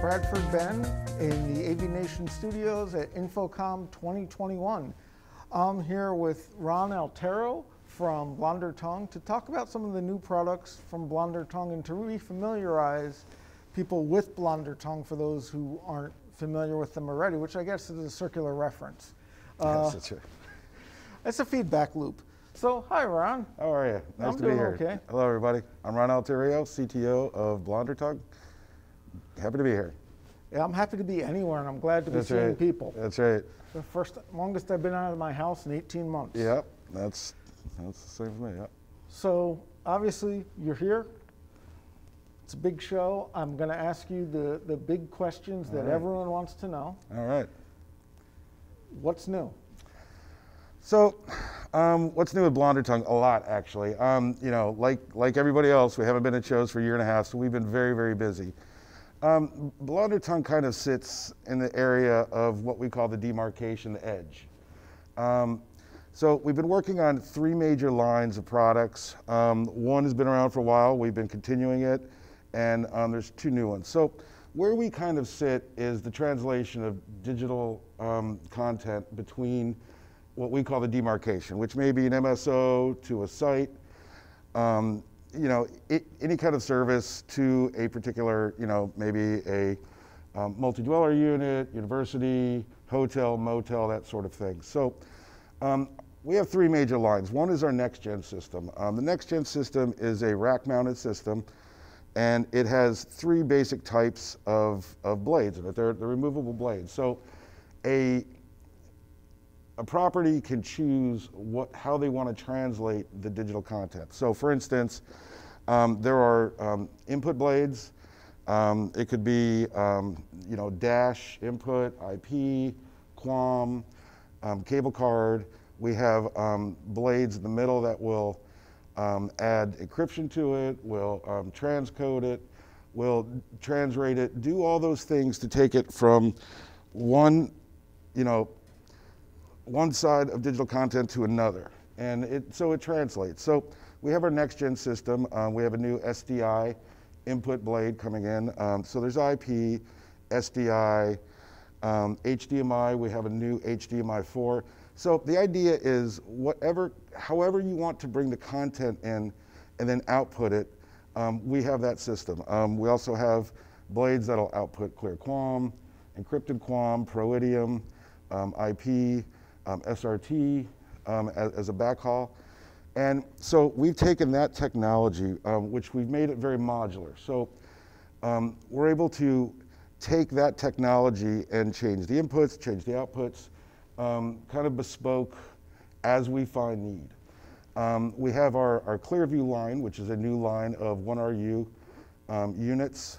Bradford Benton in the AV Nation studios at InfoComm 2021. I'm here with Ron Alterio from Blonder Tongue to talk about some of the new products from Blonder Tongue and to re-familiarize people with Blonder Tongue for those who aren't familiar with them already, which I guess is a circular reference. Yes, that's right. It's a feedback loop. So, hi Ron. How are you? Nice to be here. Okay. Hello everybody. I'm Ron Alterio, CTO of Blonder Tongue. Happy to be here. Yeah, I'm happy to be anywhere, and I'm glad to be seeing people. That's right. The longest I've been out of my house in 18 months. Yep, that's the same for me, yep. So, obviously, you're here. It's a big show. I'm going to ask you the big questions that everyone wants to know. All right. What's new? So, what's new with Blonder Tongue? A lot, actually. You know, like everybody else, we haven't been at shows for a year and a half, so we've been very, very busy. Blonder Tongue kind of sits in the area of what we call the demarcation, the edge. So we've been working on three major lines of products. One has been around for a while, we've been continuing it, and there's two new ones. So where we kind of sit is the translation of digital content between what we call the demarcation, which may be an MSO to a site, you know, any kind of service to a particular, you know, maybe a multi-dweller unit, university, hotel, motel, that sort of thing. So we have three major lines. One is our next-gen system. The next-gen system is a rack-mounted system, and it has three basic types of blades in it. They're removable blades. So a property can choose how they want to translate the digital content. So for instance, there are input blades. It could be you know, dash input, IP, QAM, cable card. We have blades in the middle that will add encryption to it, will transcode it, will transrate it, do all those things to take it from one, you know, one side of digital content to another, and so it translates. So we have our next-gen system. We have a new SDI input blade coming in. So there's IP, SDI, HDMI. We have a new HDMI 4. So the idea is however you want to bring the content in and then output it, we have that system. We also have blades that'll output clear QAM, encrypted QAM, Pro-idiom, IP, SRT as a backhaul. And so we've taken that technology, which we've made it very modular. So we're able to take that technology and change the inputs, change the outputs, kind of bespoke as we find need. We have our Clearview line, which is a new line of 1RU units.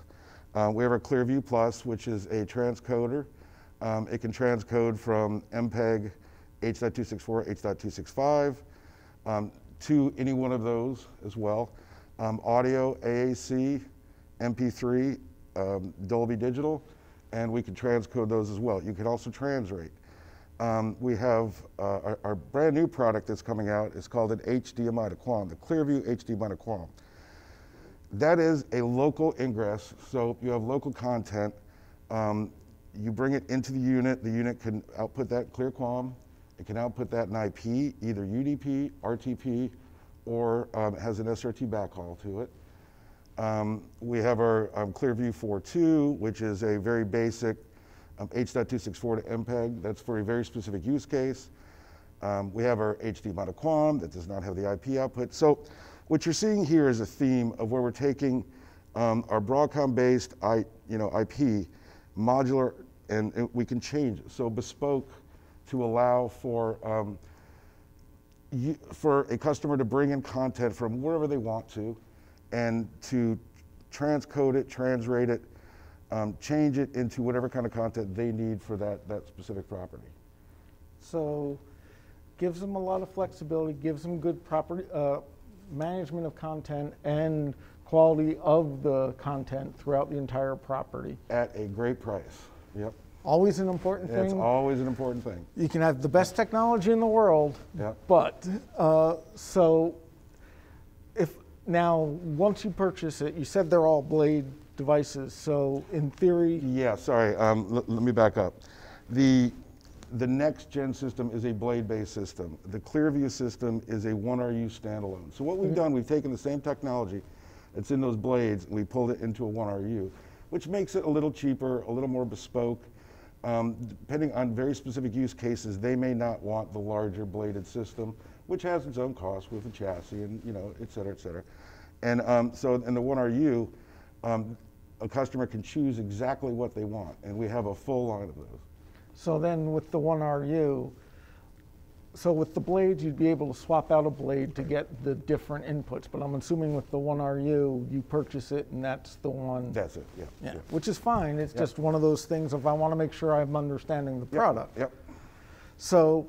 We have our Clearview Plus, which is a transcoder. It can transcode from MPEG, H.264, H.265, to any one of those as well. Audio, AAC, MP3, Dolby Digital, and we can transcode those as well. You can also transrate. We have our brand new product that's coming out. It's called an HDMI to QAM, the Clearview HDMI to QAM. That is a local ingress, so you have local content. You bring it into the unit can output that clear QAM, it can output that in IP, either UDP, RTP, or has an SRT backhaul to it. We have our Clearview 4.2, which is a very basic H.264 to MPEG, that's for a very specific use case. We have our HDMI to QAM that does not have the IP output. So what you're seeing here is a theme of where we're taking our Broadcom-based IP, modular, and we can change it. So bespoke to allow for a customer to bring in content from wherever they want to, and to transcode it, transrate it, change it into whatever kind of content they need for that specific property. So gives them a lot of flexibility, gives them good property, management of content, and quality of the content throughout the entire property. At a great price, yep. Always an important thing. It's always an important thing. You can have the best technology in the world, yep. But so if now once you purchase it, you said they're all blade devices. So in theory. Yeah, sorry, let me back up. The next gen system is a blade-based system. The Clearview system is a 1RU standalone. So what we've done, we've taken the same technology that's in those blades and we pulled it into a 1RU, which makes it a little cheaper, a little more bespoke. Depending on very specific use cases, they may not want the larger bladed system, which has its own cost with the chassis and, you know, et cetera, et cetera. And so in the 1RU, a customer can choose exactly what they want, and we have a full line of those. So then with the 1RU, so with the blades, you'd be able to swap out a blade to get the different inputs. But I'm assuming with the 1RU, you purchase it and that's the one. That's it, yeah. Yeah. Which is fine. It's just one of those things if I want to make sure I'm understanding the product. Yep. So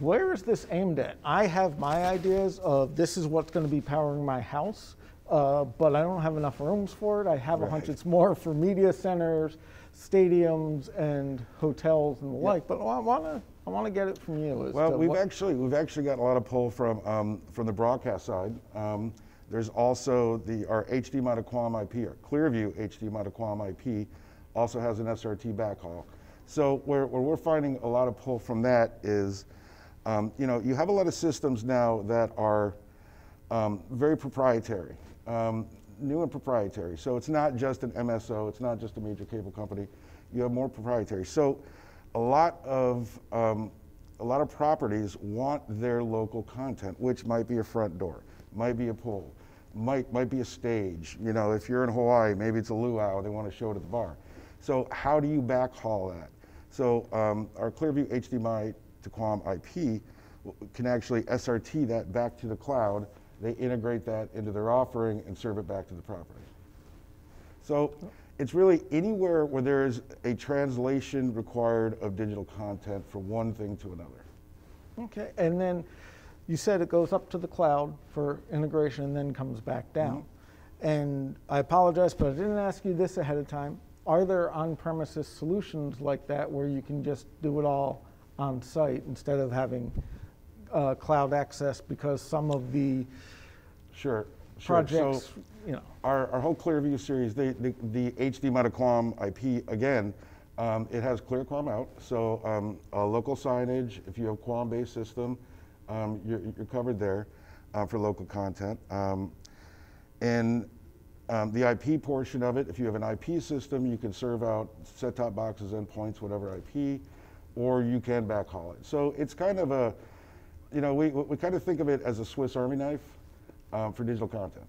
where is this aimed at? I have my ideas of this is what's going to be powering my house, but I don't have enough rooms for it. I have a hunch it's more for media centers, stadiums and hotels and the like, but I want to get it from you. Well, we've actually got a lot of pull from the broadcast side. There's also our HDMI to QAM IP, our Clearview HDMI to QAM IP, also has an SRT backhaul. So where we're finding a lot of pull from that is, you know, you have a lot of systems now that are very proprietary. New and proprietary. So it's not just an MSO, it's not just a major cable company. You have more proprietary. So a lot of properties want their local content, which might be a front door, might be a pool, might be a stage. You know, if you're in Hawaii, maybe it's a luau, they want to show it at the bar. So how do you backhaul that? So our Clearview HDMI to QAM IP can actually SRT that back to the cloud. They integrate that into their offering and serve it back to the property. So it's really anywhere where there is a translation required of digital content from one thing to another. Okay, and then you said it goes up to the cloud for integration and then comes back down. Mm-hmm. And I apologize, but I didn't ask you this ahead of time. Are there on-premises solutions like that where you can just do it all on site instead of having cloud access, because some of the projects, so, you know. Our whole Clearview series, the HDMI to QAM IP, again, it has clear QAM out, so a local signage, if you have QAM-based system, you're covered there for local content. The IP portion of it, if you have an IP system, you can serve out set-top boxes, endpoints, whatever IP, or you can backhaul it. So it's kind of a, you know, we kind of think of it as a Swiss Army knife for digital content.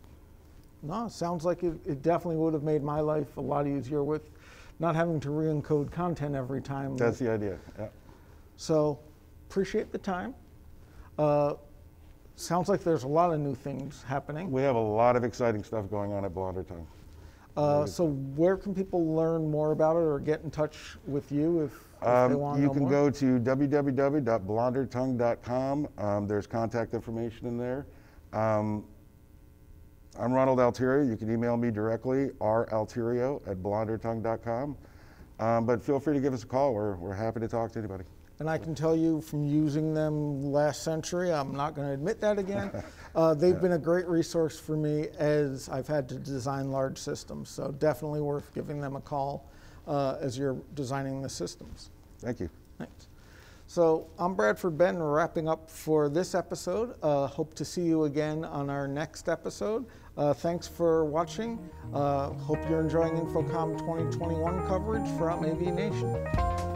No, sounds like it definitely would have made my life a lot easier with not having to re-encode content every time. That's the idea, yeah. So, appreciate the time. Sounds like there's a lot of new things happening. We have a lot of exciting stuff going on at Blonder Tongue. So where can people learn more about it or get in touch with you if they want to know more? You can go to www.blondertongue.com. There's contact information in there. I'm Ronald Alterio. You can email me directly, ralterio@blondertongue.com. But feel free to give us a call. We're happy to talk to anybody. And I can tell you from using them last century, I'm not going to admit that again. They've been a great resource for me as I've had to design large systems. So definitely worth giving them a call as you're designing the systems. Thank you. Thanks. So I'm Bradford Benton, wrapping up for this episode. Hope to see you again on our next episode. Thanks for watching. Hope you're enjoying InfoComm 2021 coverage from AV Nation.